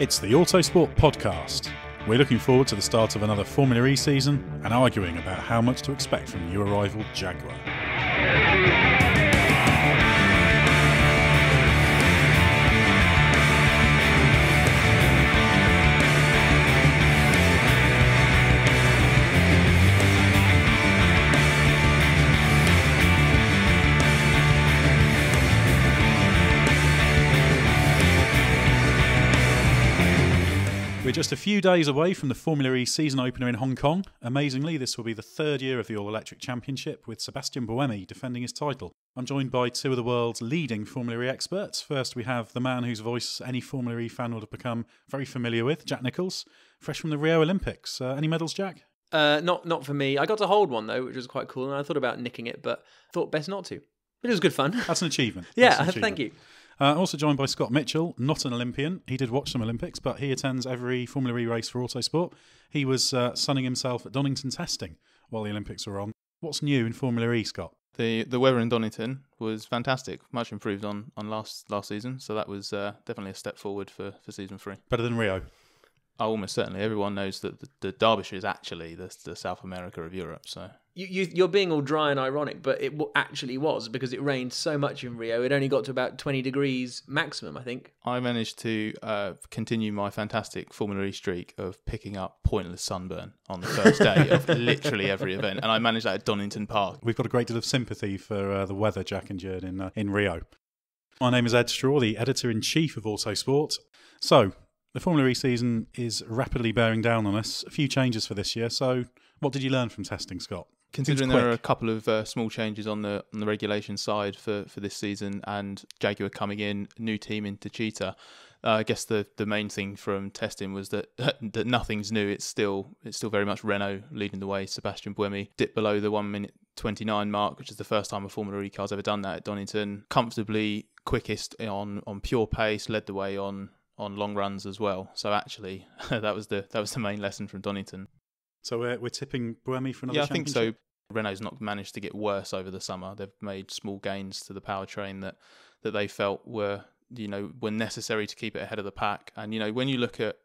It's the Autosport Podcast. We're looking forward to the start of another Formula E season and arguing about how much to expect from new arrival Jaguar. We're just a few days away from the Formula E season opener in Hong Kong. Amazingly, this will be the third year of the all-electric championship, with Sebastien Buemi defending his title. I'm joined by two of the world's leading Formula E experts. First, we have the man whose voice any Formula E fan would have become very familiar with, Jack Nicholls, fresh from the Rio Olympics. Any medals, Jack? Not for me. I got to hold one, though, which was quite cool, and I thought about nicking it, but thought best not to. But it was good fun. That's an achievement. Yeah, an achievement. Thank you. Also joined by Scott Mitchell, not an Olympian. He did watch some Olympics, but he attends every Formula E race for Autosport. He was sunning himself at Donington testing while the Olympics were on. What's new in Formula E, Scott? The weather in Donington was fantastic, much improved on last season, so that was definitely a step forward for season three. Better than Rio? Oh, almost certainly. Everyone knows that the Derbyshire is actually the South America of Europe, so... You're being all dry and ironic, but it actually was, because it rained so much in Rio. It only got to about 20 degrees maximum, I think. I managed to continue my fantastic Formula E streak of picking up pointless sunburn on the first day of literally every event, and I managed that at Donington Park. We've got a great deal of sympathy for the weather Jack endured in Rio. My name is Ed Straw, the editor-in-chief of Autosport. So, the Formula E season is rapidly bearing down on us. A few changes for this year, so what did you learn from testing, Scott? Considering there are a couple of small changes on the regulation side for this season, and Jaguar coming in, new team in Techeetah, I guess the main thing from testing was that nothing's new. It's still very much Renault leading the way. Sebastien Buemi dipped below the 1:29 mark, which is the first time a Formula E car's ever done that at Donington. Comfortably quickest on pure pace, led the way on long runs as well. So actually, that was the main lesson from Donington. So we're tipping Buemi for another championship? Yeah, I think so. Renault's not managed to get worse over the summer. They've made small gains to the powertrain that they felt were necessary to keep it ahead of the pack. And when you look at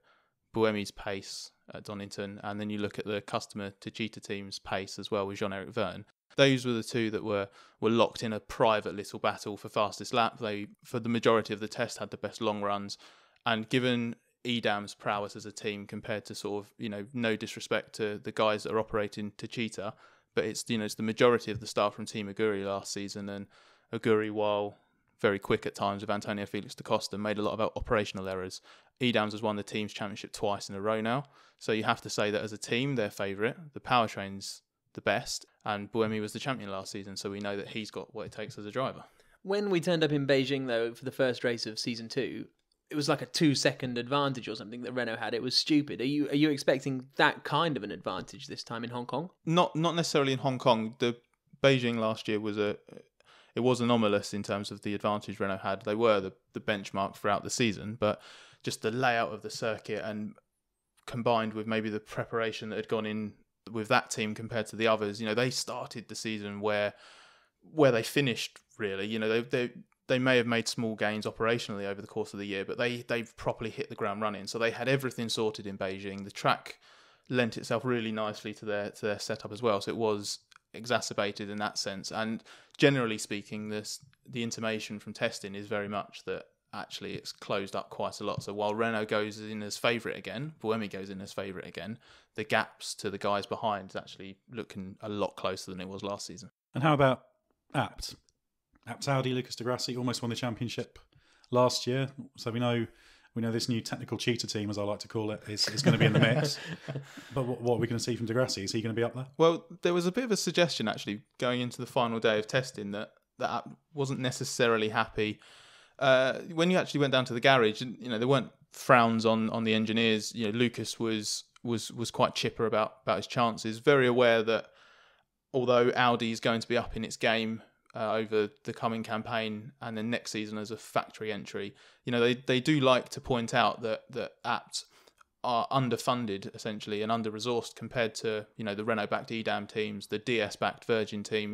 Buemi's pace at Donington, and then you look at the customer Techeetah team's pace as well with Jean-Éric Vergne, those were the two that were locked in a private little battle for fastest lap. They, for the majority of the test, had the best long runs, and given e.dams prowess as a team compared to sort of, no disrespect to the guys that are operating Techeetah, but it's, it's the majority of the staff from Team Aguri last season, and Aguri, while very quick at times with Antonio Felix da Costa, made a lot of operational errors. e.dams has won the team's championship twice in a row now, so you have to say that as a team, they're favourite. The powertrain's the best, and Buemi was the champion last season, so we know that he's got what it takes as a driver. When we turned up in Beijing, though, for the first race of season two, it was like a 2-second advantage or something that Renault had. It was stupid. Are you expecting that kind of an advantage this time in Hong Kong? Not necessarily in Hong Kong. The Beijing last year was anomalous in terms of the advantage Renault had. They were the benchmark throughout the season, but just the layout of the circuit, and combined with maybe the preparation that had gone in with that team compared to the others, they started the season where they finished, really. They may have made small gains operationally over the course of the year, but they've properly hit the ground running. So they had everything sorted in Beijing. The track lent itself really nicely to their setup as well. So it was exacerbated in that sense. And generally speaking, the intimation from testing is very much that actually it's closed up quite a lot. So while Renault goes in as favourite again, Buemi goes in as favourite again, the gaps to the guys behind is actually looking a lot closer than it was last season. And how about Abt? Abt, Lucas di Grassi almost won the championship last year, so we know this new technical cheater team, as I like to call it, is going to be in the mix. But what are we going to see from di Grassi? Is he going to be up there? Well, there was a bit of a suggestion actually going into the final day of testing that Abt wasn't necessarily happy. When you actually went down to the garage, and there weren't frowns on the engineers. Lucas was quite chipper about his chances, very aware that although Audi is going to be up in its game over the coming campaign and then next season as a factory entry, they do like to point out that Abt are underfunded essentially and under-resourced compared to the Renault-backed e.dam teams, the DS-backed Virgin team,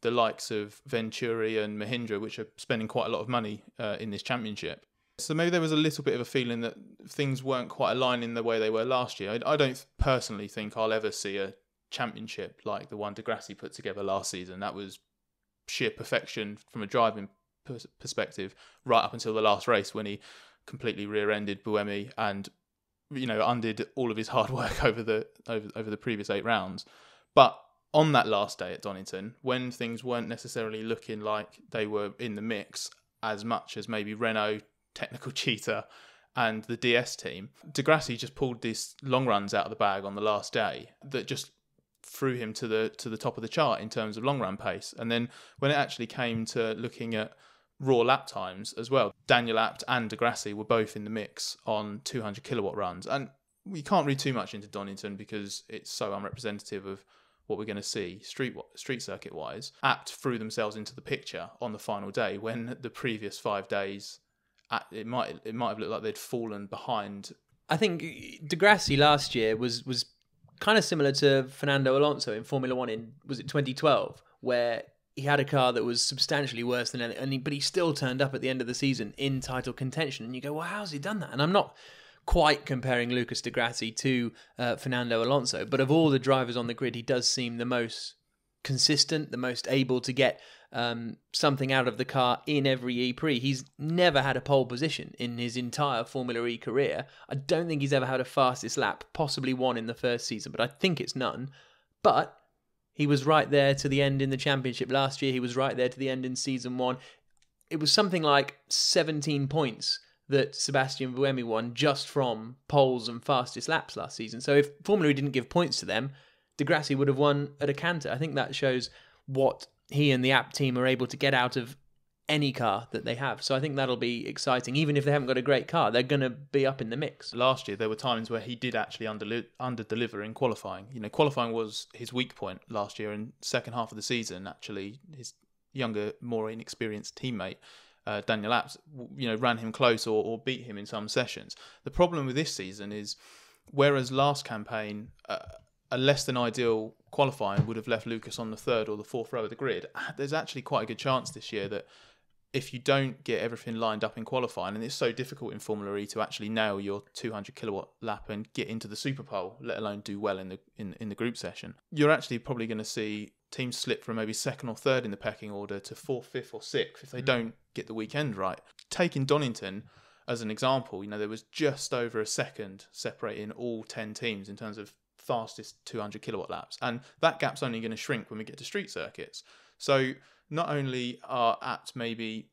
the likes of Venturi and Mahindra, which are spending quite a lot of money in this championship. So maybe there was a little bit of a feeling that things weren't quite aligning the way they were last year. I don't personally think I'll ever see a championship like the one Di Grassi put together last season. That was sheer perfection from a driving perspective right up until the last race when he completely rear-ended Buemi and, you know, undid all of his hard work over the previous 8 rounds. But on that last day at Donington, when things weren't necessarily looking like they were in the mix as much as maybe Renault, Technical Cheetah and the DS team, Di Grassi just pulled these long runs out of the bag on the last day that just threw him to the top of the chart in terms of long run pace. And then when it actually came to looking at raw lap times as well, Daniel Abt and Di Grassi were both in the mix on 200 kilowatt runs. And we can't read too much into Donington because it's so unrepresentative of what we're going to see street circuit wise. Abt threw themselves into the picture on the final day when the previous 5 days it might have looked like they'd fallen behind. I think Di Grassi last year was kind of similar to Fernando Alonso in Formula One in, was it 2012, where he had a car that was substantially worse than any, but he still turned up at the end of the season in title contention. And you go, well, how's he done that? And I'm not quite comparing Lucas Di Grassi to Fernando Alonso, but of all the drivers on the grid, he does seem the most consistent, the most able to get something out of the car in every E-Prix. He's never had a pole position in his entire Formula E career. I don't think he's ever had a fastest lap, possibly one in the first season, but I think it's none. But he was right there to the end in the championship last year. He was right there to the end in season one. It was something like 17 points that Sebastien Buemi won just from poles and fastest laps last season. So if Formula E didn't give points to them, Di Grassi would have won at a canter. I think that shows what he and the Apt team are able to get out of any car that they have. So I think that'll be exciting. Even if they haven't got a great car, they're going to be up in the mix. Last year, there were times where he did actually under-deliver in qualifying. You know, qualifying was his weak point last year, and second half of the season, actually, his younger, more inexperienced teammate, Daniel Abt, you know, ran him close or beat him in some sessions. The problem with this season is, whereas last campaign, a less than ideal qualifying would have left Lucas on the third or the fourth row of the grid, there's actually quite a good chance this year that if you don't get everything lined up in qualifying, and it's so difficult in Formula E to actually nail your 200 kilowatt lap and get into the super pole, let alone do well in the group session, you're actually probably going to see teams slip from maybe second or third in the pecking order to fourth, fifth or sixth if they don't get the weekend right. Taking Donington as an example, you know, there was just over a second separating all 10 teams in terms of fastest 200 kilowatt laps, and that gap's only going to shrink when we get to street circuits. So not only are Apt maybe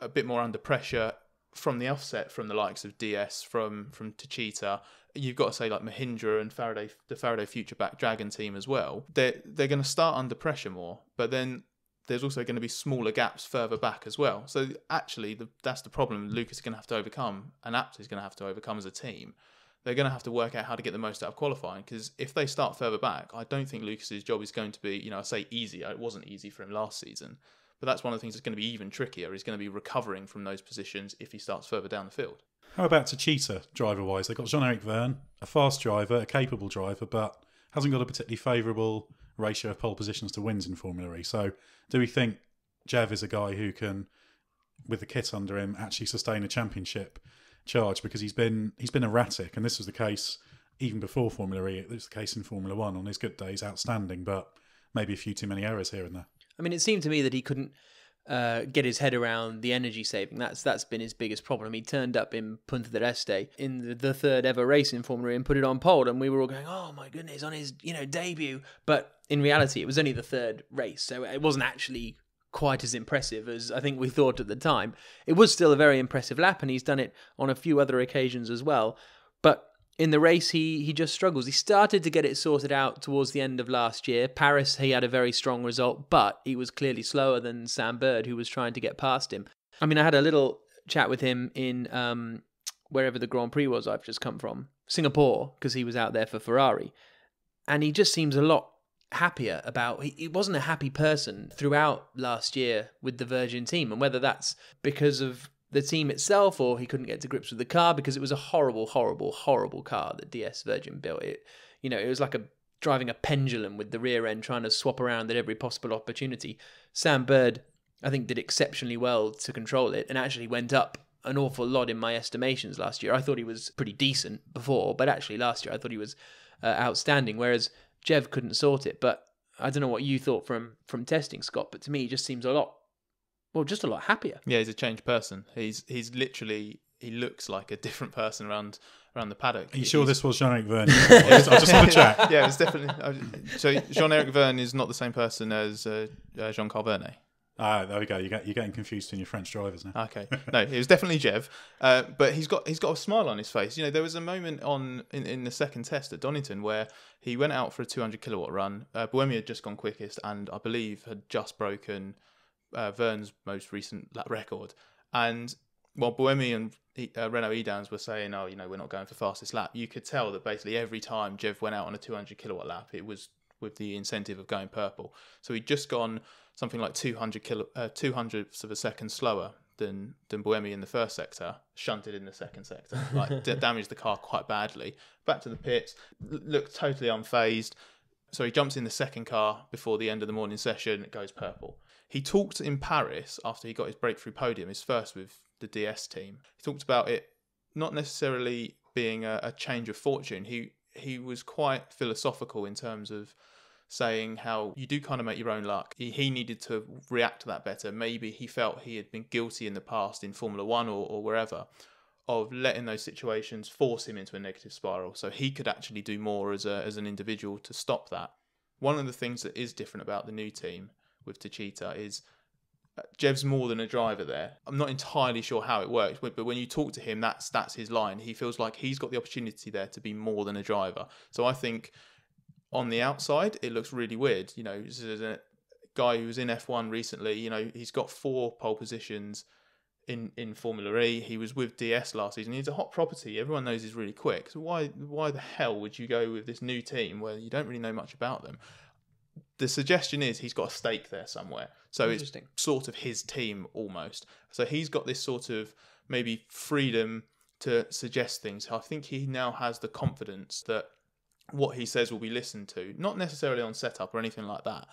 a bit more under pressure from the offset from the likes of DS, from Techeetah, you've got to say like Mahindra and Faraday, the Faraday Future Back Dragon team as well, they're going to start under pressure more, but then there's also going to be smaller gaps further back as well. So actually that's the problem Lucas is going to have to overcome and Apt is going to have to overcome as a team. They're going to have to work out how to get the most out of qualifying, because if they start further back, I don't think Lucas's job is going to be, you know, I say easy. It wasn't easy for him last season, but that's one of the things that's going to be even trickier. He's going to be recovering from those positions if he starts further down the field. How about Techeetah driver-wise? They've got Jean-Éric Vergne, a fast driver, a capable driver, but hasn't got a particularly favourable ratio of pole positions to wins in Formula E. So do we think Jav is a guy who can, with the kit under him, actually sustain a championship charge? Because he's been erratic, and this was the case even before Formula E. It was the case in Formula One. On his good days, outstanding, but maybe a few too many errors here and there. I mean, it seemed to me that he couldn't get his head around the energy saving. That's been his biggest problem. He turned up in Punta del Este in the third ever race in Formula E and put it on pole, and we were all going, oh my goodness, on his, you know, debut. But in reality, it was only the third race, so it wasn't actually quite as impressive as I think we thought at the time. It was still a very impressive lap, and he's done it on a few other occasions as well. But in the race, he just struggles. He started to get it sorted out towards the end of last year. Paris, he had a very strong result, but he was clearly slower than Sam Bird, who was trying to get past him. I mean, I had a little chat with him in wherever the Grand Prix was I've just come from, Singapore, because he was out there for Ferrari. And he just seems a lot happier about, he wasn't a happy person throughout last year with the Virgin team, and whether that's because of the team itself or he couldn't get to grips with the car, because it was a horrible car that DS Virgin built. It, you know, it was like a driving a pendulum with the rear end trying to swap around at every possible opportunity. Sam Bird, I think, did exceptionally well to control it and actually went up an awful lot in my estimations last year. I thought he was pretty decent before, but actually last year I thought he was outstanding, whereas Jev couldn't sort it. But I don't know what you thought from testing, Scott, but to me he just seems just a lot happier. Yeah, he's a changed person. He's literally... he looks like a different person around the paddock. Are you sure this was Jean-Éric Vergne? I just want to check. Yeah, it's definitely... So Jean-Éric Vergne is not the same person as Jean-Carl Vergne. Ah, there we go. You're getting confused in your French drivers now. Okay. No, it was definitely Jev. But he's got a smile on his face. You know, there was a moment in the second test at Donington where he went out for a 200-kilowatt run. Buemi had just gone quickest and I believe had just broken Vergne's most recent lap record. And while Buemi and Renault e.dams were saying, oh, you know, we're not going for fastest lap, you could tell that basically every time Jev went out on a 200-kilowatt lap, it was with the incentive of going purple. So he'd just gone something like 200 of a second slower than Buemi in the first sector, shunted in the second sector, like damaged the car quite badly. Back to the pits, looked totally unfazed. So he jumps in the second car before the end of the morning session, it goes purple. He talked in Paris after he got his breakthrough podium, his first with the DS team. He talked about it not necessarily being a change of fortune. He was quite philosophical in terms of saying how you do kind of make your own luck. He needed to react to that better. Maybe he felt he had been guilty in the past in Formula One or wherever of letting those situations force him into a negative spiral. So he could actually do more as an individual to stop that. One of the things that is different about the new team with Techeetah is Jev's more than a driver there. I'm not entirely sure how it works, but when you talk to him, that's his line. He feels like he's got the opportunity there to be more than a driver. So I think on the outside, it looks really weird. You know, this is a guy who was in F1 recently. You know, he's got 4 pole positions in Formula E. He was with DS last season. He's a hot property. Everyone knows he's really quick. So why the hell would you go with this new team where you don't really know much about them? The suggestion is he's got a stake there somewhere. So it's sort of his team almost. So he's got this sort of maybe freedom to suggest things. I think he now has the confidence that what he says will be listened to, not necessarily on setup or anything like that,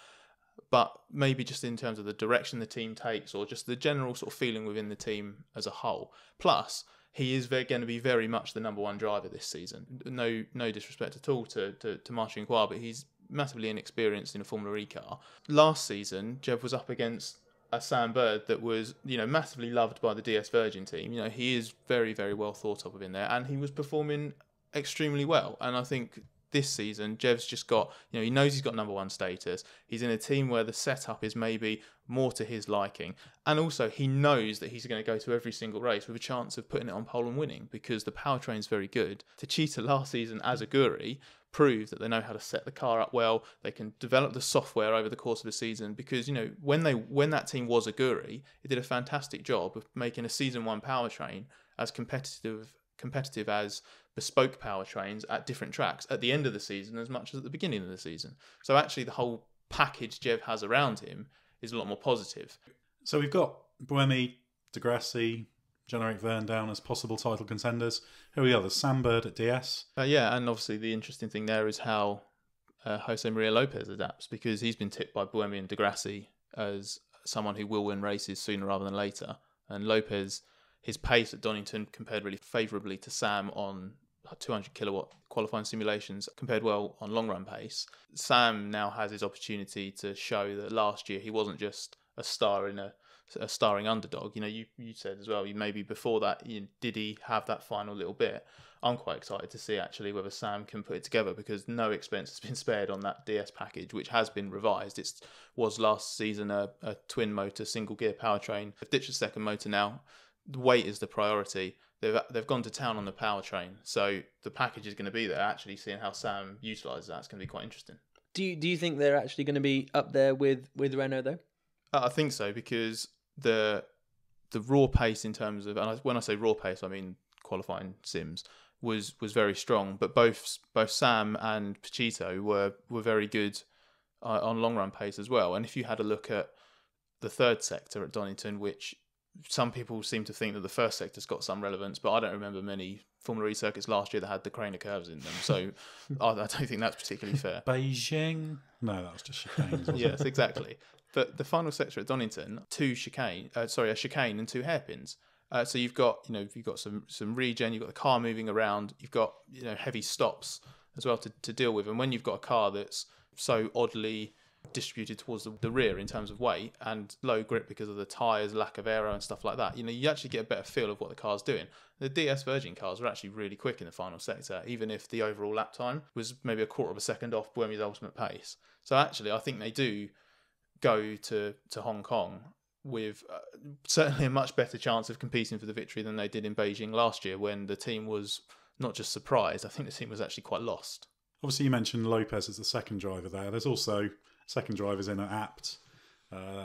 but maybe just in terms of the direction the team takes or just the general sort of feeling within the team as a whole. Plus, he is going to be very much the number one driver this season. No disrespect at all to Martin Guar, but he's massively inexperienced in a Formula E car. Last season, Jev was up against a Sam Bird that was, you know, massively loved by the DS Virgin team. You know, he is very, very well thought of within there, and he was performing extremely well. And I think this season, Jev's just got, you know, he knows he's got number one status. He's in a team where the setup is maybe more to his liking. And also, he knows that he's going to go to every single race with a chance of putting it on pole and winning because the powertrain's very good. Techeetah last season as Aguri prove that they know how to set the car up well. They can develop the software over the course of the season because, you know, when that team was Aguri, it did a fantastic job of making a season one powertrain as competitive as bespoke powertrains at different tracks at the end of the season as much as at the beginning of the season. So actually the whole package Jev has around him is a lot more positive. So we've got Buemi, Di Grassi, Jean-Éric Vergne down as possible title contenders. Who are the others? Sam Bird at DS. Yeah, and obviously the interesting thing there is how Jose Maria Lopez adapts, because he's been tipped by Buemi and Di Grassi as someone who will win races sooner rather than later. And Lopez, his pace at Donington compared really favourably to Sam on 200-kilowatt qualifying simulations, compared well on long-run pace. Sam now has his opportunity to show that last year he wasn't just a star in a starring underdog. You know, you said as well, maybe before that, did he have that final little bit? I'm quite excited to see actually whether Sam can put it together, because no expense has been spared on that DS package, which has been revised. It was last season a twin motor, single gear powertrain. They've ditched the second motor now. The weight is the priority. They've gone to town on the powertrain. So the package is going to be there. Actually seeing how Sam utilises that is going to be quite interesting. Do you think they're actually going to be up there with Renault though? I think so, because the raw pace in terms of, and when I say raw pace, I mean qualifying sims, was very strong. But both Sam and Techeetah were very good on long run pace as well. And if you had a look at the third sector at Donington, which some people seem to think that the first sector's got some relevance, but I don't remember many Formula E circuits last year that had the Craner curves in them. So I don't think that's particularly fair. Beijing? No, that was just chicanes. Yes, exactly. But the final sector at Donington, a chicane and 2 hairpins. So you've got, you've got some regen, you've got the car moving around, you've got, heavy stops as well to deal with. And when you've got a car that's so oddly distributed towards the rear in terms of weight and low grip because of the tyres, lack of aero and stuff like that, you actually get a better feel of what the car's doing. The DS Virgin cars were actually really quick in the final sector, even if the overall lap time was maybe 1/4 of a second off Buemi's ultimate pace. So actually, I think they do go to Hong Kong with certainly a much better chance of competing for the victory than they did in Beijing last year, when the team was not just surprised, I think the team was actually quite lost. Obviously, you mentioned Lopez as the second driver there. There's also second drivers in at Abt,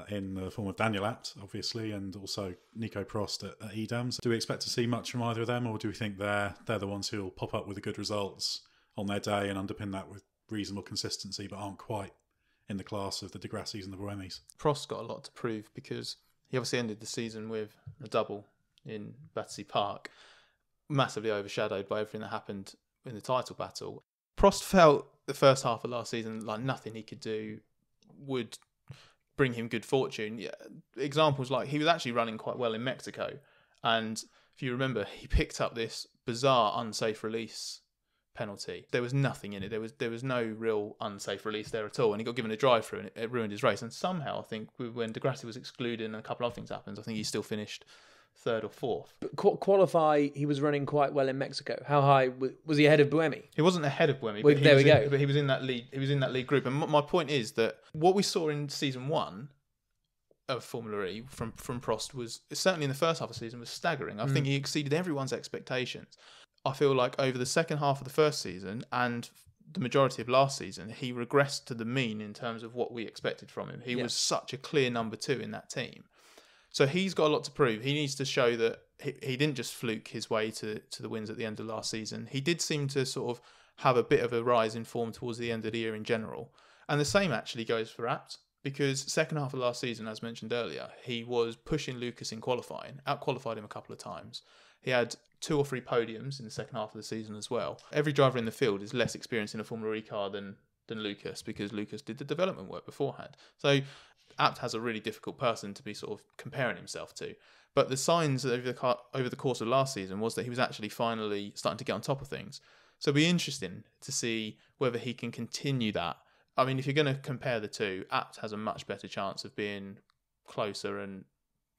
in the form of Daniel Abt, obviously, and also Nico Prost at e.dams. Do we expect to see much from either of them, or do we think they're the ones who'll pop up with the good results on their day and underpin that with reasonable consistency, but aren't quite in the class of the Di Grassis and the Buemis? Prost's got a lot to prove, because he obviously ended the season with a double in Battersea Park, massively overshadowed by everything that happened in the title battle. Prost felt the first half of last season like nothing he could do would bring him good fortune. Yeah, examples like he was actually running quite well in Mexico, and if you remember, he picked up this bizarre unsafe release penalty. There was nothing in it. There was no real unsafe release there at all, and he got given a drive through, and it ruined his race. And somehow, I think when Di Grassi was excluded and a couple of things happened, I think he still finished third or fourth. But qualify, he was running quite well in Mexico. How high was he ahead of Buemi? He wasn't ahead of Buemi. Well, there we go. But he was in that lead. He was in that lead group. And my point is that what we saw in season one of Formula E from Prost was, certainly in the first half of the season, was staggering. I think he exceeded everyone's expectations. I feel like over the second half of the first season and the majority of last season, he regressed to the mean in terms of what we expected from him. He was such a clear number two in that team. So he's got a lot to prove. He needs to show that he didn't just fluke his way to the wins at the end of last season. He did seem to sort of have a bit of a rise in form towards the end of the year in general. And the same actually goes for Abt, because second half of last season, as mentioned earlier, he was pushing Lucas in qualifying, out-qualified him a couple of times. He had 2 or 3 podiums in the second half of the season as well. Every driver in the field is less experienced in a Formula E car than Lucas, because Lucas did the development work beforehand. So Abt has a really difficult person to be sort of comparing himself to. But the signs over the course of last season was that he was actually finally starting to get on top of things. So it'll be interesting to see whether he can continue that. I mean, if you're going to compare the two, Abt has a much better chance of being closer and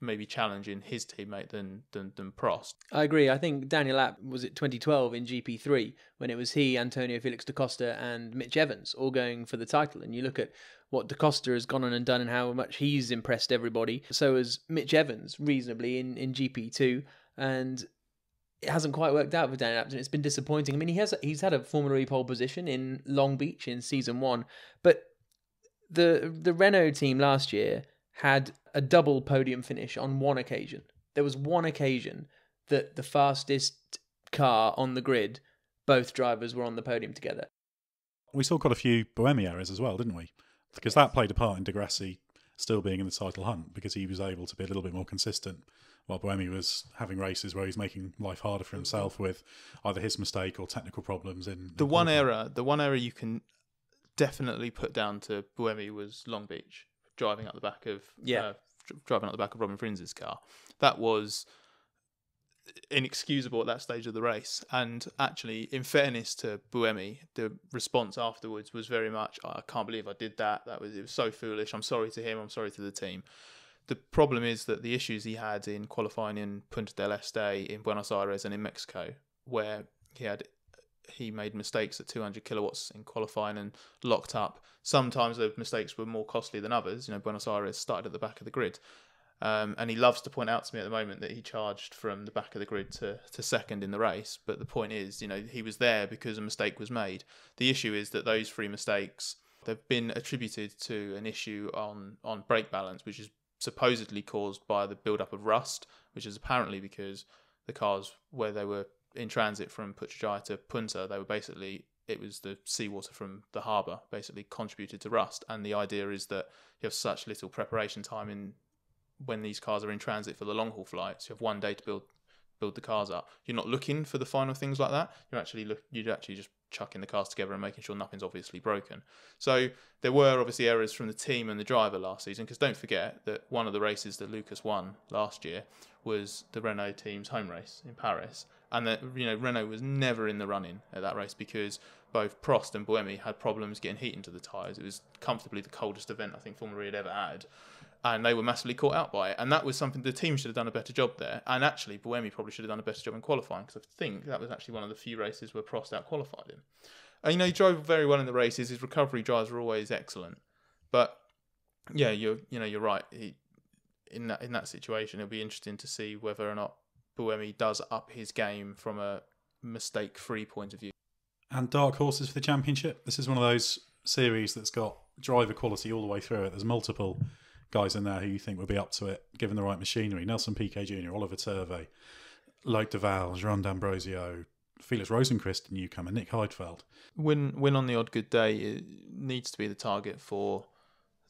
maybe challenging his teammate than Prost. I agree. I think Daniel Abt was at 2012 in GP3, when it was he, Antonio Felix da Costa and Mitch Evans all going for the title. And you look at what da Costa has gone on and done and how much he's impressed everybody. So has Mitch Evans, reasonably, in GP2. And it hasn't quite worked out for Daniel Abt, and it's been disappointing. I mean, he's had a Formula E pole position in Long Beach in season one, but the Renault team last year had a double podium finish on one occasion. There was one occasion that the fastest car on the grid, both drivers were on the podium together. We still got a few Buemi errors as well, didn't we? Because that played a part in Di Grassi still being in the title hunt, because he was able to be a little bit more consistent, while Buemi was having races where he's making life harder for himself with either his mistake or technical problems. The one error you can definitely put down to Buemi was Long Beach, driving up the back of Robin Frins' car. That was inexcusable at that stage of the race. And actually, in fairness to Buemi, the response afterwards was very much, oh, I can't believe I did that. It was so foolish. I'm sorry to him. I'm sorry to the team. The problem is that the issues he had in qualifying in Punta del Este, in Buenos Aires and in Mexico, where he made mistakes at 200 kilowatts in qualifying and locked up. Sometimes the mistakes were more costly than others. Buenos Aires started at the back of the grid. And he loves to point out to me at the moment that he charged from the back of the grid to second in the race. But the point is, he was there because a mistake was made. The issue is that those 3 mistakes, they've been attributed to an issue on brake balance, which is supposedly caused by the build-up of rust, which is apparently because the cars where they were in transit from Putrajaya to Punta, it was the seawater from the harbour basically contributed to rust. And the idea is that you have such little preparation time when these cars are in transit for the long haul flights. You have one day to build the cars up. You're not looking for the final things like that. You're actually just chucking the cars together and making sure nothing's obviously broken. So there were obviously errors from the team and the driver last season, because don't forget that one of the races that Lucas won last year was the Renault team's home race in Paris, and that, you know, Renault was never in the running at that race because both Prost and Buemi had problems getting heat into the tyres. It was comfortably the coldest event I think Formula E had ever had, and they were massively caught out by it. And that was something the team should have done a better job there. And actually, Buemi probably should have done a better job in qualifying, because I think that was actually one of the few races where Prost out-qualified him. And, you know, he drove very well in the races. His recovery drives were always excellent. But, yeah, you're right. In that situation, it'll be interesting to see whether or not Buemi does up his game from a mistake-free point of view. And dark horses for the championship. This is one of those series that's got driver quality all the way through it. There's multiple guys in there who you think would be up to it, given the right machinery. Nelson Piquet Jr., Oliver Turvey, Loïc Duval, Jérôme D'Ambrosio, Felix Rosenquist, newcomer, Nick Heidfeld. Win on the odd good day, it needs to be the target for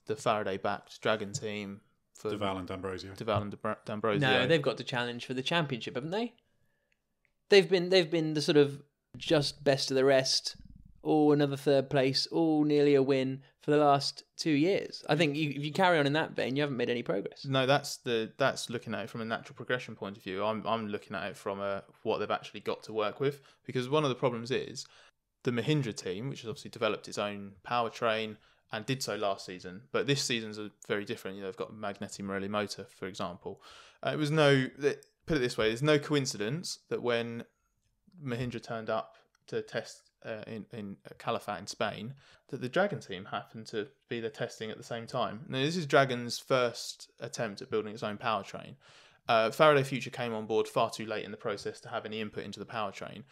the Faraday-backed Dragon team. For Duval and D'Ambrosio. No, they've got the challenge for the championship, haven't they? They've been the sort of just best of the rest, or another third place, or nearly a win for the last 2 years. I think if you carry on in that vein, you haven't made any progress. No, that's looking at it from a natural progression point of view. I'm looking at it from what they've actually got to work with, because one of the problems is the Mahindra team, which has obviously developed its own powertrain and did so last season, but this season's very different. You know, they've got Magneti Marelli motor, for example. Put it this way, there's no coincidence that when Mahindra turned up to test in Calafat in Spain, that the Dragon team happened to be there testing at the same time. Now, this is Dragon's first attempt at building its own powertrain. Faraday Future came on board far too late in the process to have any input into the powertrain.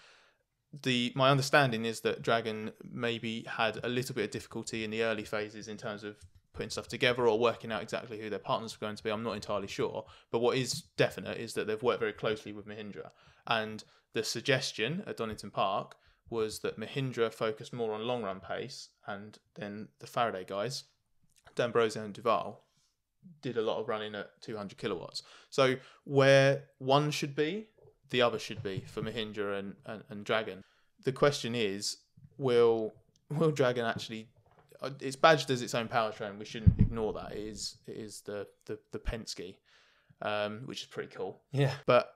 My understanding is that Dragon maybe had a little bit of difficulty in the early phases in terms of putting stuff together or working out exactly who their partners were going to be. I'm not entirely sure, but what is definite is that they've worked very closely with Mahindra, and the suggestion at Donington Park was that Mahindra focused more on long-run pace, and then the Faraday guys, D'Ambrosio and Duval, did a lot of running at 200 kilowatts. So where one should be, the other should be for Mahindra and Dragon. The question is, will Dragon actually... It's badged as its own powertrain. We shouldn't ignore that. It is the Penske, which is pretty cool. Yeah. But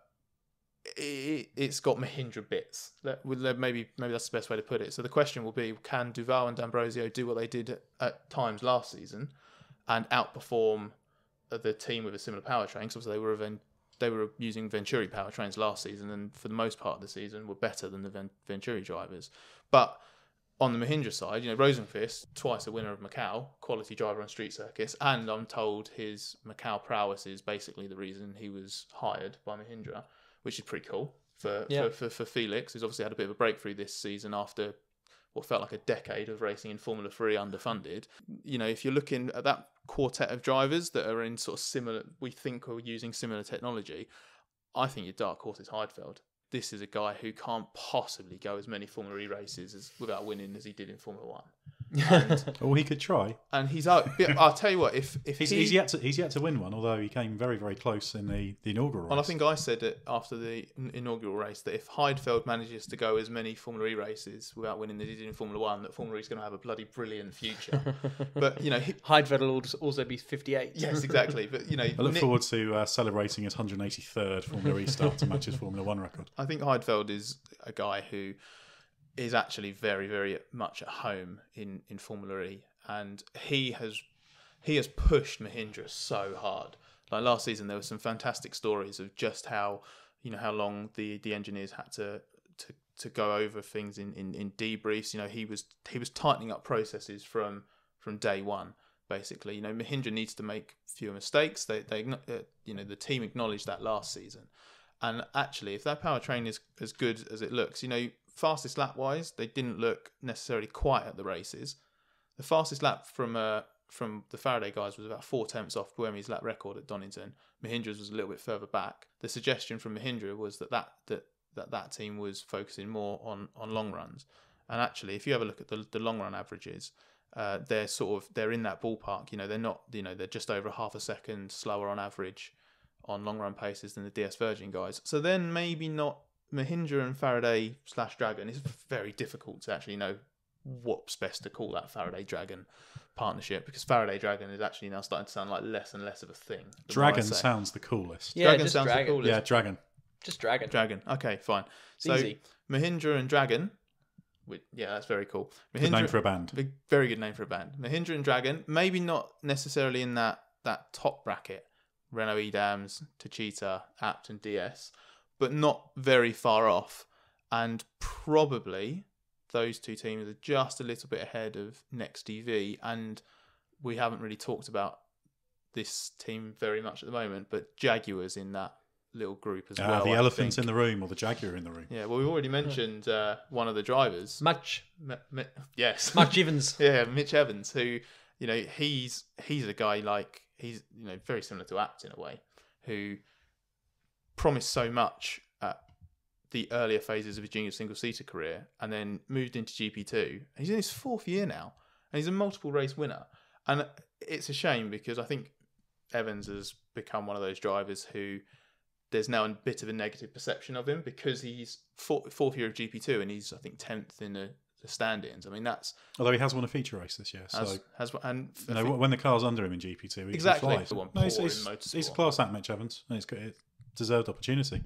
it's got Mahindra bits. Maybe that's the best way to put it. So the question will be, can Duval and D'Ambrosio do what they did at times last season and outperform the team with a similar powertrain? Because obviously they were using Venturi powertrains last season, and for the most part of the season were better than the Venturi drivers. But on the Mahindra side, you know, Rosenquist, twice a winner of Macau, quality driver on street circuits, and I'm told his Macau prowess is basically the reason he was hired by Mahindra, which is pretty cool for Felix, who's obviously had a bit of a breakthrough this season after what felt like a decade of racing in Formula 3 underfunded. You know, if you're looking at that quartet of drivers that are in sort of similar, we think are using similar technology, I think your dark horse is Heidfeld. This is a guy who can't possibly go as many Formula E races without winning as he did in Formula 1. Well, he could try. And he's out. I'll tell you what, if he's yet to win one, although he came very, very close in the inaugural race. And I think I said it after the inaugural race that if Heidfeld manages to go as many Formula E races without winning as he did in Formula 1, that Formula E's going to have a bloody brilliant future. But, you know, Heidfeld will also be 58. Yes, exactly. But, you know, I look forward to celebrating his 183rd Formula E start to match his Formula 1 record. I think Heidfeld is a guy who is actually very, very much at home in Formula E, and he has pushed Mahindra so hard. Like last season, there were some fantastic stories of just how, you know, how long the engineers had to go over things in debriefs. You know, he was tightening up processes from day one. Basically, you know, Mahindra needs to make fewer mistakes. They the team acknowledged that last season, and actually, if that powertrain is as good as it looks, you know, fastest lap wise, they didn't look necessarily quite at the races. The fastest lap from the Faraday guys was about 4 tenths off Buemi's lap record at Donington. Mahindra's was a little bit further back. The suggestion from Mahindra was that team was focusing more on long runs. And actually, if you have a look at the long run averages, they're in that ballpark. You know, they're not, you know, they're just over half a second slower on average on long run paces than the DS Virgin guys. So then maybe not Mahindra and Faraday / Dragon, it's very difficult to actually know what's best to call that Faraday Dragon partnership, because Faraday Dragon is actually now starting to sound like less and less of a thing. Dragon sounds the coolest. Yeah, Dragon sounds the coolest. Yeah, Dragon. Just Dragon. Dragon. Okay, fine. It's so easy. Mahindra and Dragon. Yeah, that's very cool. Mahindra, good name for a band. Very good name for a band. Mahindra and Dragon. Maybe not necessarily in that top bracket. Renault e.dams, Techeetah, Abt and DS, but not very far off. And probably those two teams are just a little bit ahead of NextEV, and we haven't really talked about this team very much at the moment, but Jaguar's in that little group as well. The elephant's in the room, or the Jaguar in the room. Yeah, well, we've already mentioned one of the drivers. Mitch Evans. Yeah, Mitch Evans, who, you know, he's a guy like, he's, you know, very similar to Abt in a way, who promised so much at the earlier phases of his junior single-seater career, and then moved into GP2. He's in his 4th year now, and he's a multiple race winner. And it's a shame, because I think Evans has become one of those drivers who there's now a bit of a negative perception of him, because he's 4th year of GP2 and he's, I think, 10th in the standings. I mean, that's... Although he has won a feature race this year. When the car's under him in GP2, he flies. He's class act, Mitch Evans, and it's deserved opportunity.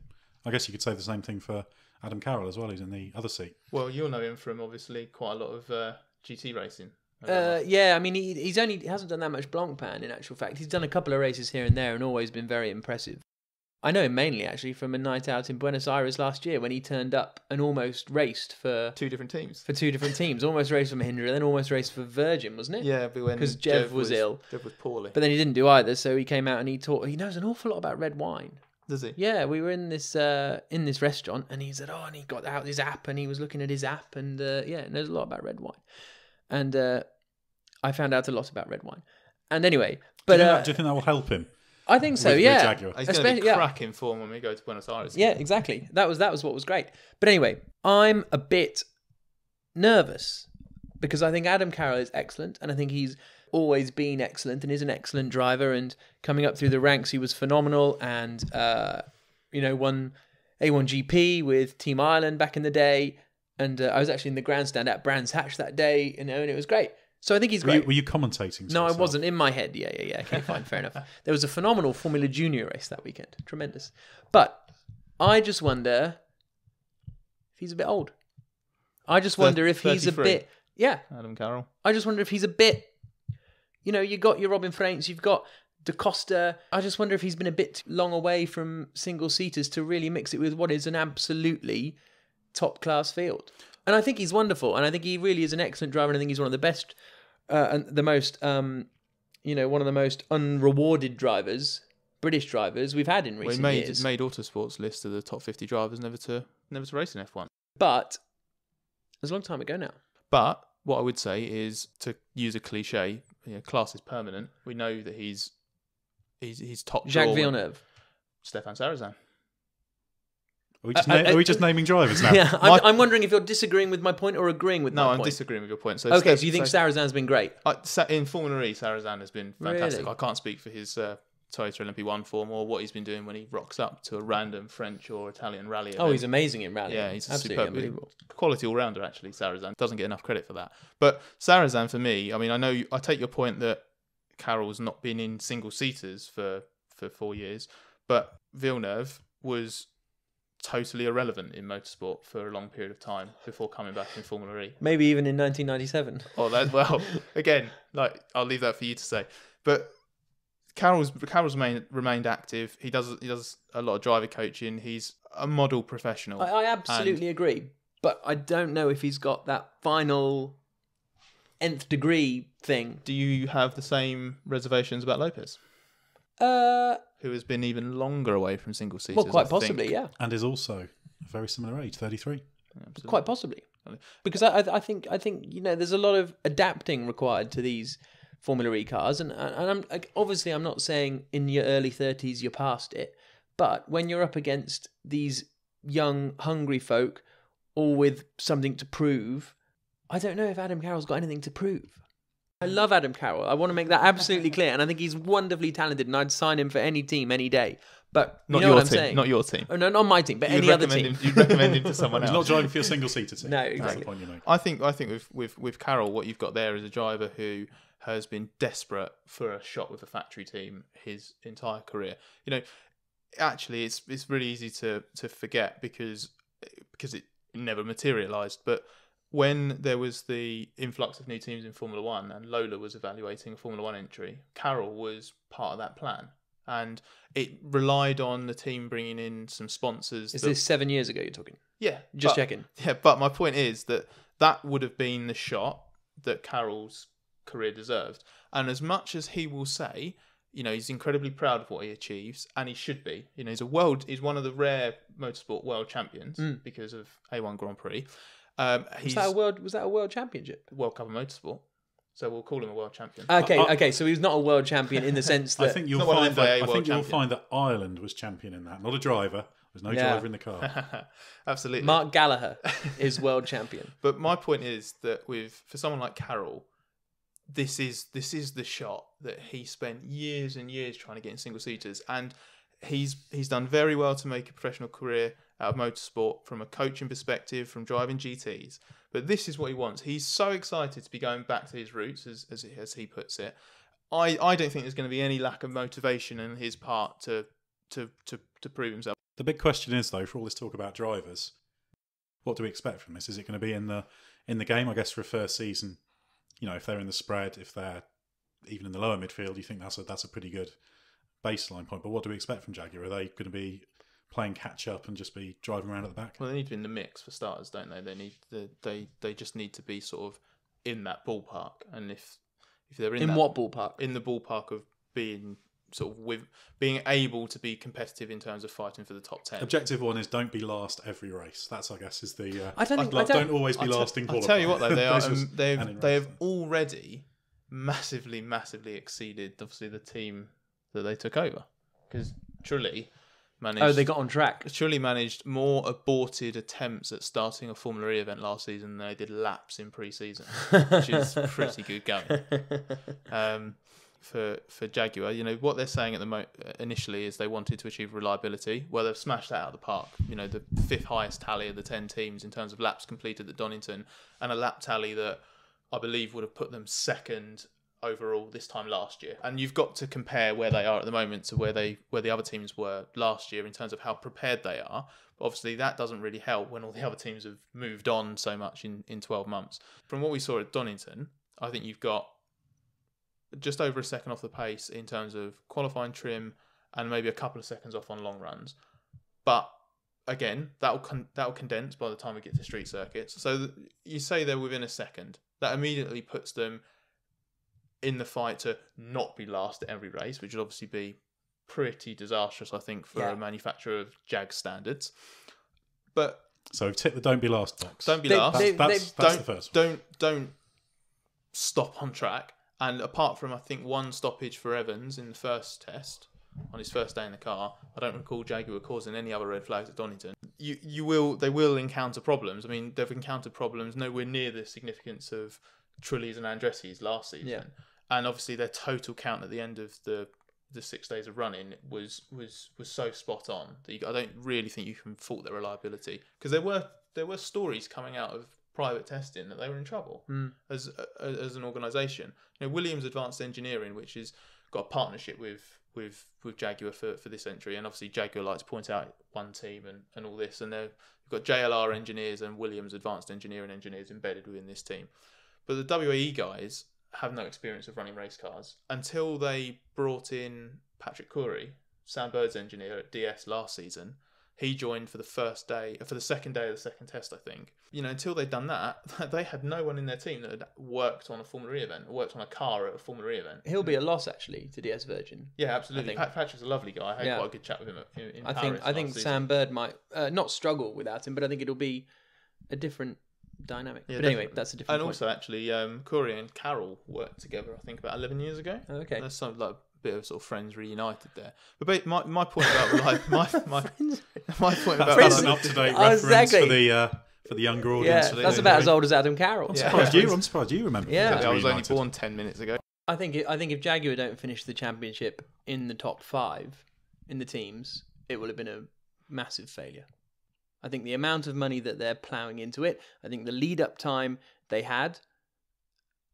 I guess you could say the same thing for Adam Carroll as well, who's in the other seat. Well, you'll know him from, obviously, quite a lot of GT racing. Yeah, I mean, he hasn't done that much Blancpain, in actual fact. He's done a couple of races here and there and always been very impressive. I know him mainly, actually, from a night out in Buenos Aires last year, when he turned up and almost raced for... Two different teams. Almost raced for Mahindra, then almost raced for Virgin, wasn't it? Yeah, because Jev was ill. Jev was poorly. But then he didn't do either, so he came out and he knows an awful lot about red wine. Does he? Yeah, we were in this restaurant, and he said, and he got out his app, and he was looking at his app, and knows a lot about red wine. And I found out a lot about red wine. And anyway, but do you think that will help him? I think so. With Jaguar. He's going to be cracking form when we go to Buenos Aires. Yeah, exactly. That was what was great. But anyway, I'm a bit nervous, because I think Adam Carroll is excellent, and I think he's always been excellent and is an excellent driver, and coming up through the ranks he was phenomenal, and won A1GP with Team Ireland back in the day, and I was actually in the grandstand at Brands Hatch that day, and it was great. So I think he's great. Were you commentating? No, I wasn't. In my head. Yeah. Okay, fine, fair enough. There was a phenomenal Formula Junior race that weekend. Tremendous. But I just wonder if he's a bit old. I just wonder if he's a bit... Yeah. Adam Carroll. I just wonder if he's a bit... You know, you got your Robin Fraintz, you've got Da Costa. I just wonder if he's been a bit long away from single-seaters to really mix it with what is an absolutely top-class field. And I think he's wonderful, and I think he really is an excellent driver, and I think he's one of the best and the most, one of the most unrewarded drivers, British drivers, we've had in recent years. Made Autosport's list of the top 50 drivers never to race in F1. But it was a long time ago now. But what I would say is, to use a cliche... Yeah, class is permanent. We know that he's top. Jacques Villeneuve, Stéphane Sarrazin. Are we just naming drivers now? Yeah, I'm wondering if you're disagreeing with my point or agreeing with my point. No, I'm disagreeing with your point. So okay, so you think Sarrazin's been great? In Formula E, Sarrazin has been fantastic. Really? I can't speak for his Toyota Olympic 1 form or what he's been doing when he rocks up to a random French or Italian rally event. Oh, he's amazing in rally. Yeah, he's absolutely unbelievable. Quality all-rounder, actually, Sarrazin. Doesn't get enough credit for that. But Sarrazin, for me, I mean, I know I take your point that Carroll's not been in single-seaters for 4 years, but Villeneuve was totally irrelevant in motorsport for a long period of time before coming back in Formula E. Maybe even in 1997. Oh, again, like, I'll leave that for you to say. But... Carroll's remained active. He does a lot of driver coaching. He's a model professional. I absolutely agree, but I don't know if he's got that final nth degree thing. Do you have the same reservations about Lopez? Who has been even longer away from single seaters? Well, quite possibly, yeah. And is also a very similar age, 33. Absolutely. Quite possibly, because I think there's a lot of adapting required to these Formula E cars, and I'm obviously I'm not saying in your early 30s you're past it, but when you're up against these young, hungry folk, all with something to prove, I don't know if Adam Carroll's got anything to prove. I love Adam Carroll. I want to make that absolutely clear. And I think he's wonderfully talented and I'd sign him for any team, any day. But you know what I'm saying? Not your team. Oh, no, not my team, but any other team. You'd recommend him to someone else. He's not driving for your single-seater team. No, exactly. That's the point you make. I think with Carroll, what you've got there is a driver who has been desperate for a shot with a factory team his entire career. You know, actually, it's really easy to forget because it never materialised, but when there was the influx of new teams in Formula One and Lola was evaluating a Formula One entry, Carroll was part of that plan. And it relied on the team bringing in some sponsors. Is this 7 years ago you're talking? Yeah. Just checking. Yeah, but my point is that would have been the shot that Carroll's career deserved. And as much as he will say, you know, he's incredibly proud of what he achieves, and he should be. You know, he's one of the rare motorsport world champions because of A1 Grand Prix. Was that a world championship? World Cup of Motorsport. So we'll call him a world champion. Okay. So he was not a world champion in the sense that I think you'll find that Ireland was champion in that. Not a driver. There's no driver in the car. Absolutely. Mark Gallagher is world champion. But my point is that for someone like Carroll, this is the shot that he spent years and years trying to get in single seaters, and he's done very well to make a professional career out of motorsport, from a coaching perspective, from driving GTs. But this is what he wants. He's so excited to be going back to his roots, as he puts it. I don't think there's going to be any lack of motivation on his part to prove himself. The big question is, though, for all this talk about drivers, what do we expect from this? Is it going to be in the game? I guess for a first season, you know, if they're in the spread, if they're even in the lower midfield, you think that's a pretty good baseline point. But what do we expect from Jaguar? Are they going to be playing catch up and just be driving around at the back? Well, they need to be in the mix for starters, don't they? They just need to be sort of in that ballpark. And if they're in what ballpark? In the ballpark of being sort of being able to be competitive in terms of fighting for the top 10. Objective one is don't be last every race. That's, I guess, is the don't always be last in qualifying. I'll tell you what, though, they have already massively exceeded obviously the team that they took over, because Trulli they got on track. Surely managed more aborted attempts at starting a Formula E event last season than they did laps in pre-season, which is pretty good going for Jaguar. You know what they're saying at the initially is they wanted to achieve reliability. Well, they've smashed that out of the park. You know, the fifth highest tally of the 10 teams in terms of laps completed at Donington, and a lap tally that I believe would have put them second overall this time last year. And you've got to compare where they are at the moment to where the other teams were last year in terms of how prepared they are. But obviously that doesn't really help when all the other teams have moved on so much in 12 months. From what we saw at Donington, I think you've got just over a second off the pace in terms of qualifying trim and maybe a couple of seconds off on long runs. But again, that'll condense by the time we get to street circuits. So you say they're within a second. That immediately puts them in the fight to not be last at every race, which would obviously be pretty disastrous, I think, for a manufacturer of Jag standards. But so tick the don't be last box. Don't be last. That's the first one. Don't stop on track. And apart from, I think, one stoppage for Evans in the first test on his first day in the car, I don't recall Jaguar causing any other red flags at Donington. They will encounter problems. I mean, they've encountered problems nowhere near the significance of Trulli's and Andretti's last season. Yeah. And obviously their total count at the end of the 6 days of running was so spot on that I don't really think you can fault their reliability, because there were stories coming out of private testing that they were in trouble as an organisation. You know, Williams Advanced Engineering, which has got a partnership with Jaguar for this entry, and obviously Jaguar likes to point out one team and all this, and they've got JLR engineers and Williams Advanced Engineering engineers embedded within this team. But the WAE guys have no experience of running race cars until they brought in Patrick Khoury, Sam Bird's engineer at DS last season. He joined for the second day of the second test, I think. You know, until they'd done that, they had no one in their team that had worked on a Formula E event, or worked on a car at a Formula E event. He'll be a loss, actually, to DS Virgin. Yeah, absolutely. Patrick's a lovely guy. I had quite a good chat with him in Paris. I think Sam Bird might not struggle without him, but I think it'll be a different dynamic. Yeah, but anyway, that's a different point. Also, actually, Khoury and Carroll worked together, I think, about 11 years ago. Okay. There's some bit of sort of friends reunited there. But my point about... Like, my point about... Friends, an up-to-date reference for the for the younger audience. Yeah, that's about as old as Adam Carroll. I'm surprised you remember. Yeah, I was only born 10 minutes ago. I think if Jaguar don't finish the championship in the top five in the teams, it will have been a massive failure. I think the amount of money that they're ploughing into it, I think the lead-up time they had,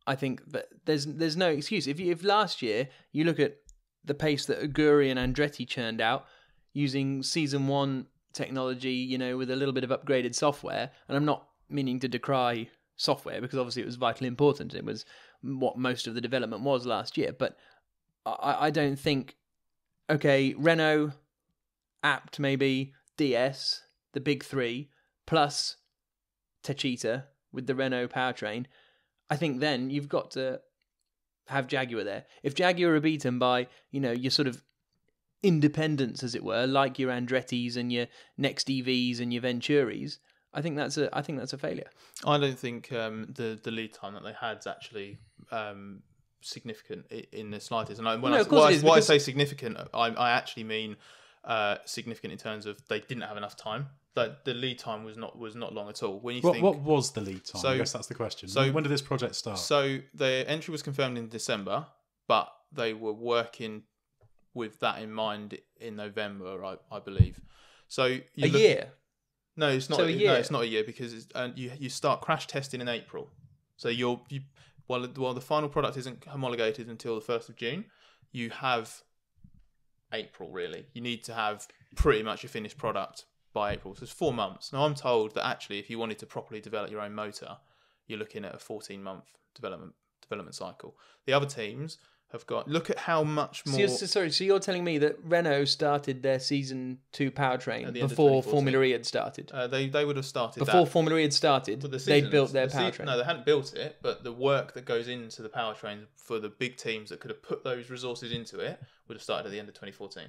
I think that there's no excuse. If last year you look at the pace that Aguri and Andretti churned out using season one technology, you know, with a little bit of upgraded software, and I'm not meaning to decry software because obviously it was vitally important. It was what most of the development was last year, but I don't think, okay, Renault, Abt maybe, DS, the big three, plus Techeetah with the Renault powertrain, I think then you've got to have Jaguar there. If Jaguar are beaten by, you know, your sort of independents, as it were, like your Andrettis and your NextEVs and your Venturis, I think that's a failure. I don't think the lead time that they had is actually significant in the slightest. And when I say significant, I actually mean significant in terms of they didn't have enough time. That the lead time was not long at all. When you think, what was the lead time? So, I guess that's the question. So when did this project start? So the entry was confirmed in December, but they were working with that in mind in November, I believe. So a year. No, it's not. So no, it's not a year because you start crash testing in April. So while the final product isn't homologated until the 1st of June, you have April really. You need to have pretty much a finished product by April. So it's 4 months. Now I'm told that actually, if you wanted to properly develop your own motor, you're looking at a 14-month development cycle. The other teams have got. Look at how much more. So you're telling me that Renault started their season 2 powertrain before Formula E had started? They would have started before Formula E had started. They built their powertrain. No, they hadn't built it, but the work that goes into the powertrain for the big teams that could have put those resources into it would have started at the end of 2014.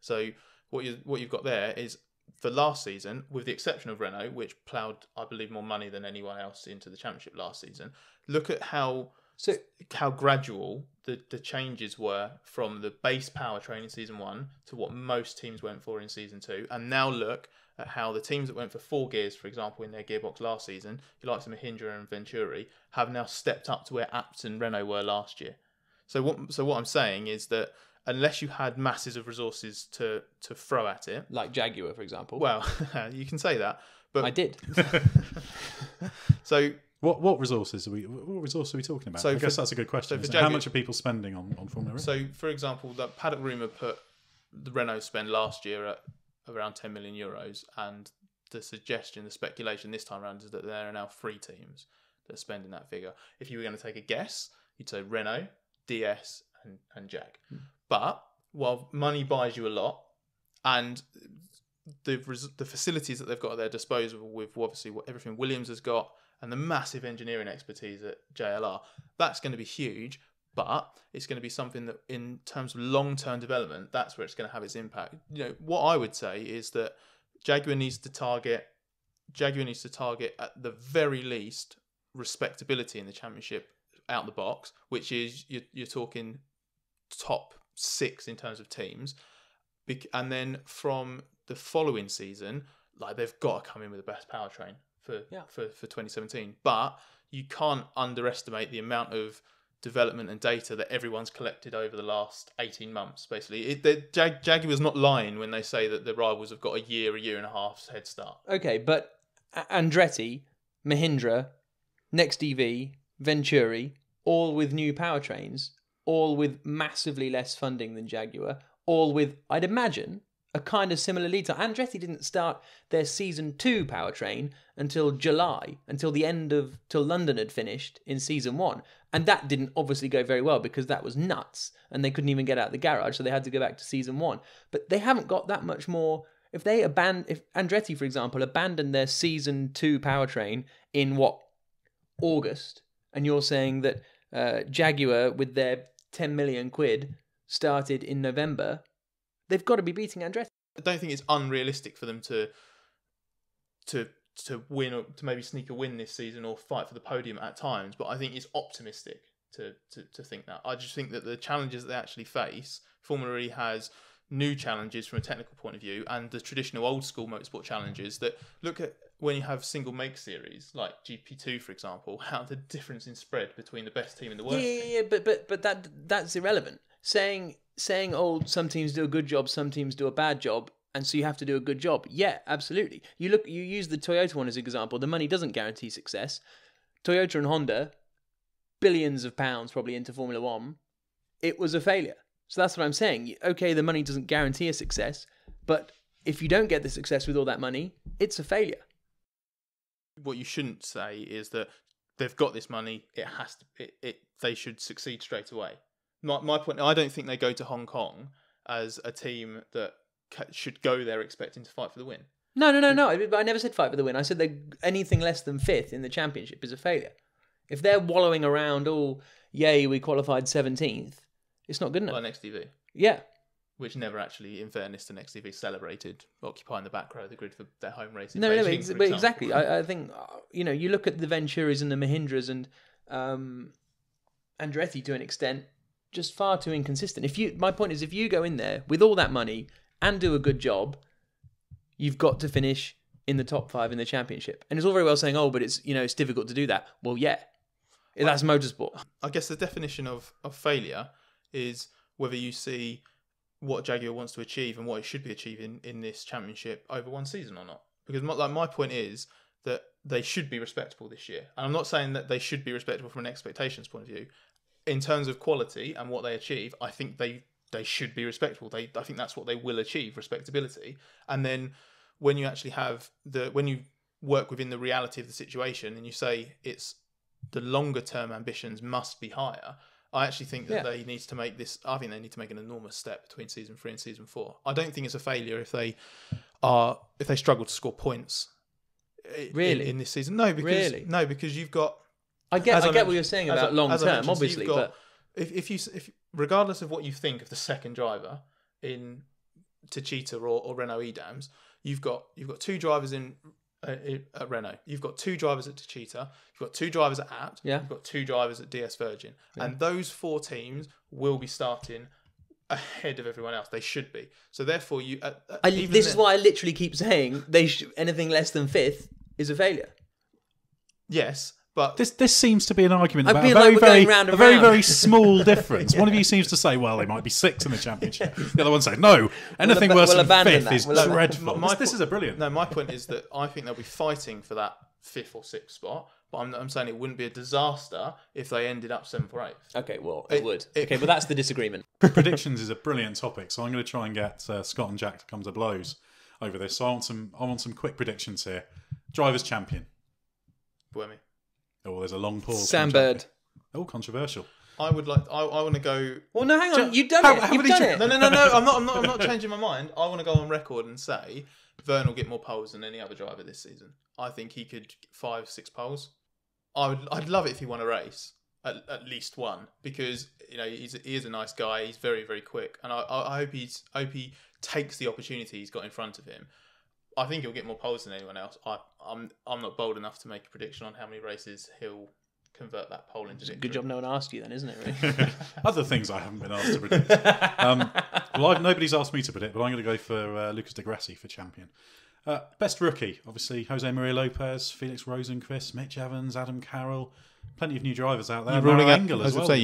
So what you've got there is. For last season, with the exception of Renault, which ploughed, I believe, more money than anyone else into the championship last season, look at how gradual the changes were from the base powertrain in season 1 to what most teams went for in season 2. And now look at how the teams that went for 4 gears, for example, in their gearbox last season, the likes of Mahindra and Venturi, have now stepped up to where Abt and Renault were last year. So what I'm saying is that unless you had masses of resources to throw at it. Like Jaguar, for example. Well, you can say that. But I did. So what resources are we talking about? So I guess that's a good question. So how much are people spending on Formula E? So, for example, that Paddock Rumour put the Renault spend last year at around €10 million, and the speculation this time around is that there are now 3 teams that are spending that figure. If you were going to take a guess, you'd say Renault, DS, and Jag. But while money buys you a lot, and the facilities that they've got at their disposal with obviously everything Williams has got and the massive engineering expertise at JLR, that's going to be huge, but it's going to be something that in terms of long-term development, that's where it's going to have its impact. You know, what I would say is that Jaguar needs to target at the very least respectability in the championship out the box, which is you're talking top 6 in terms of teams, and then from the following season, like, they've got to come in with the best powertrain for 2017. But you can't underestimate the amount of development and data that everyone's collected over the last 18 months. Basically, Jaguar's not lying when they say that the rivals have got a year and a half's head start. Okay, but Andretti, Mahindra, NextEV, Venturi, all with new powertrains, all with massively less funding than Jaguar, all with, I'd imagine, a kind of similar lead time. Andretti didn't start their season 2 powertrain until July, till London had finished in season 1. And that didn't obviously go very well because that was nuts and they couldn't even get out of the garage, so they had to go back to season 1. But they haven't got that much more. If Andretti, for example, abandoned their season 2 powertrain in August, and you're saying that Jaguar with their £10 million started in November, they've got to be beating Andretti. I don't think it's unrealistic for them to win, or to maybe sneak a win this season or fight for the podium at times, but I think it's optimistic to think that. I just think that the challenges that they actually face, Formula E has new challenges from a technical point of view and the traditional old school motorsport challenges that look at when you have single make series like GP2, for example, how the difference in spread between the best team and the worst team. But that's irrelevant. Saying oh, some teams do a good job, some teams do a bad job, and so you have to do a good job. Yeah, absolutely. You use the Toyota one as an example. The money doesn't guarantee success. Toyota and Honda, billions of pounds probably into Formula One. It was a failure. So that's what I'm saying. Okay, the money doesn't guarantee a success, but if you don't get the success with all that money, it's a failure. What you shouldn't say is that they've got this money, they should succeed straight away. My point, I don't think they go to Hong Kong as a team that should go there expecting to fight for the win. No. I never said fight for the win. I said that anything less than fifth in the championship is a failure. If they're wallowing around, we qualified 17th, it's not good enough. Like NextEV. Yeah. Which never actually, in fairness to NextEV, celebrated occupying the back row of the grid for their home race in Beijing, but exactly. I think, you look at the Venturis and the Mahindras and Andretti to an extent, just far too inconsistent. My point is, if you go in there with all that money and do a good job, you've got to finish in the top five in the championship. And it's all very well saying, but it's it's difficult to do that. Well, yeah, that's motorsport. I guess the definition of failure is whether you see what Jaguar wants to achieve and what it should be achieving in this championship over one season or not. Because my point is that they should be respectable this year. And I'm not saying that they should be respectable from an expectations point of view. In terms of quality and what they achieve, I think they should be respectable. I think that's what they will achieve, respectability. And then when you actually when you work within the reality of the situation and you say it's the longer term ambitions must be higher, I actually think that they need to make this. I think they need to make an enormous step between season 3 and season 4. I don't think it's a failure if they struggle to score points. Really? In this season, because you've got. I get what you're saying about long term, obviously. But if regardless of what you think of the second driver in Techeetah or Renault e.dams, you've got two drivers at Renault. You've got two drivers at Techeetah. You've got two drivers at Abt. Yeah. You've got two drivers at DS Virgin. Yeah. And those four teams will be starting ahead of everyone else. They should be. So therefore, is why I literally keep saying anything less than fifth is a failure. Yes, but this seems to be an argument about a very very small difference. Yeah. One of you seems to say, well, they might be sixth in the championship. The other one says, no, anything worse than fifth is dreadful. This is a brilliant. No, my point is that I think they'll be fighting for that fifth or sixth spot. But I'm saying it wouldn't be a disaster if they ended up 7th or 8th. Okay, well, it would. Okay, but that's the disagreement. Predictions is a brilliant topic, so I'm going to try and get Scott and Jack to come to blows over this. So I want some quick predictions here. Drivers champion. Buemi. Oh, there's a long pause. Sam Bird. Oh, controversial. I want to go. Well, no, hang on. You've done it. You've done it. No. I'm not changing my mind. I want to go on record and say Verne will get more poles than any other driver this season. I think he could get 5-6 poles. I'd love it if he won a race, at least one, because he is a nice guy. He's very, very quick, and I hope he takes the opportunity he's got in front of him. I think he'll get more poles than anyone else. I'm not bold enough to make a prediction on how many races he'll convert that pole into victory. Good job no one asked you then, isn't it? Really? Other things I haven't been asked to predict. Nobody's asked me to predict, but I'm going to go for Lucas di Grassi for champion. Best rookie, obviously, Jose Maria Lopez, Felix Rosenquist, Mitch Evans, Adam Carroll. Plenty of new drivers out there. You're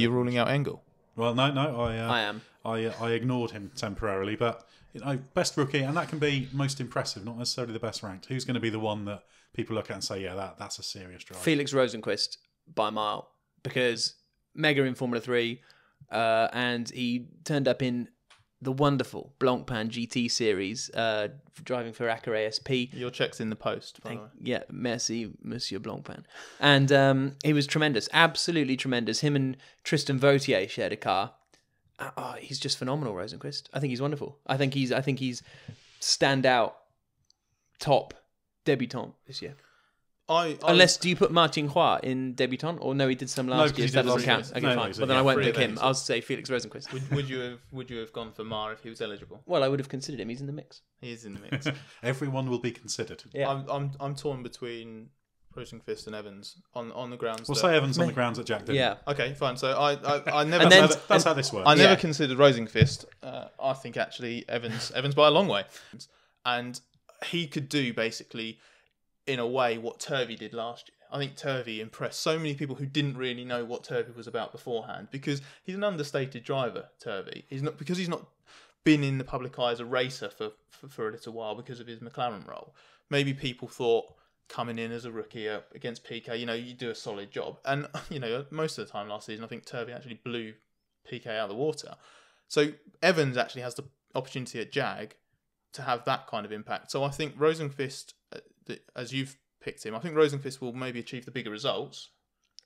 ruling out Engel. Well, no, I am. I ignored him temporarily, but best rookie, and that can be most impressive, not necessarily the best ranked. Who's going to be the one that people look at and say, yeah, that's a serious drive? Felix Rosenquist by a mile, because mega in Formula 3, and he turned up in the wonderful Blancpain GT series, driving for Acura ASP. Your check's in the post, by the way. Yeah, merci, Monsieur Blancpain. And he was tremendous, absolutely tremendous. Him and Tristan Vautier shared a car. Oh, he's just phenomenal, Rosenquist. I think he's wonderful. I think he's standout top debutant this year. Unless do you put Martin Hua in debutant, or no, he did some last year. That doesn't count. Okay, fine. But then I won't pick him. I'll say Felix Rosenquist. Would you have gone for Mar if he was eligible? Well, I would have considered him. He's in the mix. He is in the mix. Everyone will be considered. Yeah. I'm torn between Rosenquist and Evans on the grounds. We'll say Evans on the grounds that Jack did. Yeah. Okay, fine. So I never. That's how this works. I never considered Rosenquist. I think actually Evans by a long way, and he could do basically in a way, what Turvey did last year. I think Turvey impressed so many people who didn't really know what Turvey was about beforehand, because he's an understated driver, Turvey. He's not been in the public eye as a racer for a little while because of his McLaren role. Maybe people thought, coming in as a rookie against Piquet, you do a solid job. And, most of the time last season, I think Turvey actually blew Piquet out of the water. So Evans actually has the opportunity at Jag to have that kind of impact. So I think Rosenquist, as you've picked him, I think Rosenquist will maybe achieve the bigger results.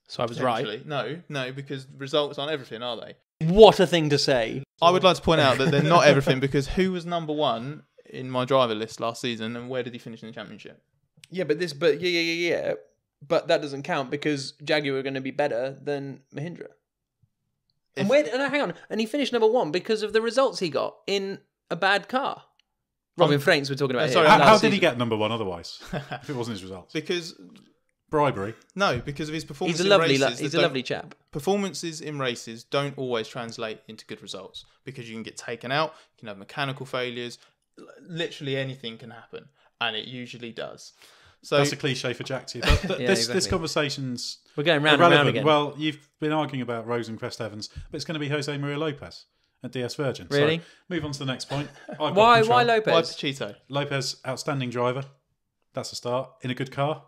So I was right. No, because results aren't everything, are they? What a thing to say. I would like to point out that they're not everything, because who was number one in my driver list last season and where did he finish in the championship? Yeah, but that doesn't count because Jaguar are going to be better than Mahindra. And he finished number one because of the results he got in a bad car. Robin Frains, we're talking about here. How did he get number one otherwise? If it wasn't his results, because bribery. No, because of his performances. He's a lovely chap. Performances in races don't always translate into good results because you can get taken out, you can have mechanical failures, literally anything can happen, and it usually does. So that's a cliche for Jack too. But this conversation's we're going round and round again. Well, you've been arguing about Rosenquist Evans, but it's going to be Jose Maria Lopez at DS Virgin. Really? So move on to the next point. Why Lopez? Why Techeetah? Lopez, outstanding driver. That's a start. In a good car.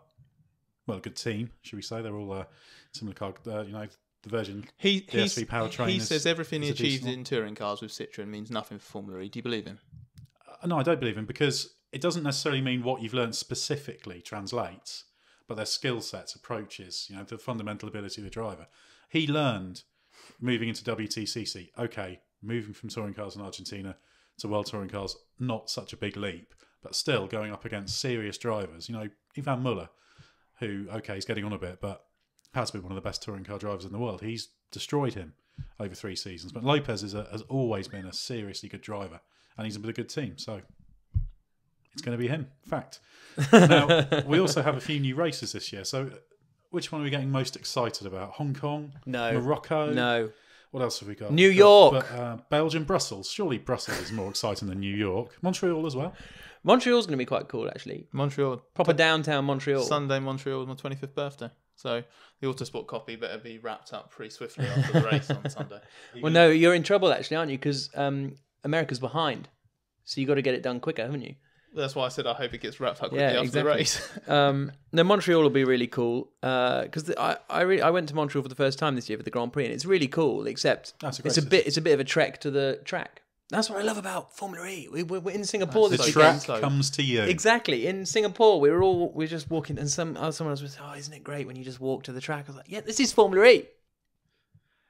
Well, a good team, should we say. They're all similar car, the Virgin DSV powertrain. He says everything he achieved in touring cars with Citroën means nothing for Formula E. Do you believe him? No, I don't believe him, because it doesn't necessarily mean what you've learned specifically translates, but their skill sets, approaches, the fundamental ability of the driver. He learned moving into WTCC, okay, moving from touring cars in Argentina to world touring cars, not such a big leap, but still going up against serious drivers. Ivan Muller, who, okay, he's getting on a bit, but has been one of the best touring car drivers in the world. He's destroyed him over three seasons. But Lopez has always been a seriously good driver, and he's with a good team, so it's going to be him. Fact. Now, we also have a few new races this year. So which one are we getting most excited about? Hong Kong? No. Morocco? No. What else have we got? New York. But, Belgium, Brussels. Surely Brussels is more exciting than New York. Montreal as well. Montreal's going to be quite cool, actually. Montreal. Proper downtown Montreal. Sunday, Montreal was my 25th birthday. So the Autosport copy better be wrapped up pretty swiftly after the race on Sunday. Well, no, you're in trouble, actually, aren't you? Because America's behind. So you've got to get it done quicker, haven't you? That's why I said I hope it gets wrapped up quickly after the race. No, Montreal will be really cool because I went to Montreal for the first time this year for the Grand Prix, and it's really cool. Except it's a bit of a trek to the track. That's what I love about Formula E. We're in Singapore this weekend. The track comes to you. Exactly. In Singapore, we were just walking, and someone else was saying, "Oh, isn't it great when you just walk to the track?" I was like, "Yeah, this is Formula E."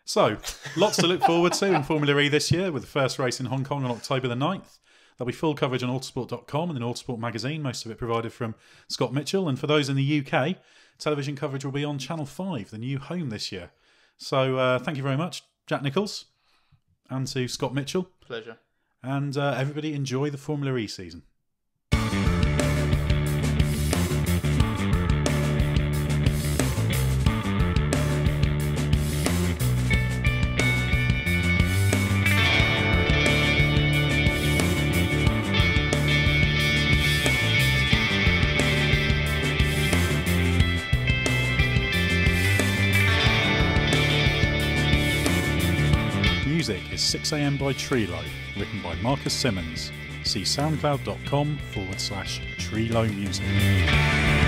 So lots to look forward to in Formula E this year, with the first race in Hong Kong on October the 9th. There'll be full coverage on Autosport.com and in Autosport magazine, most of it provided from Scott Mitchell. And for those in the UK, television coverage will be on Channel 5, the new home this year. So thank you very much, Jack Nicholls, and to Scott Mitchell. Pleasure. And everybody enjoy the Formula E season. Is 6am by Treelo, written by Marcus Simmons. See soundcloud.com/treelomusic.